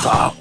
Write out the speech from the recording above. stop.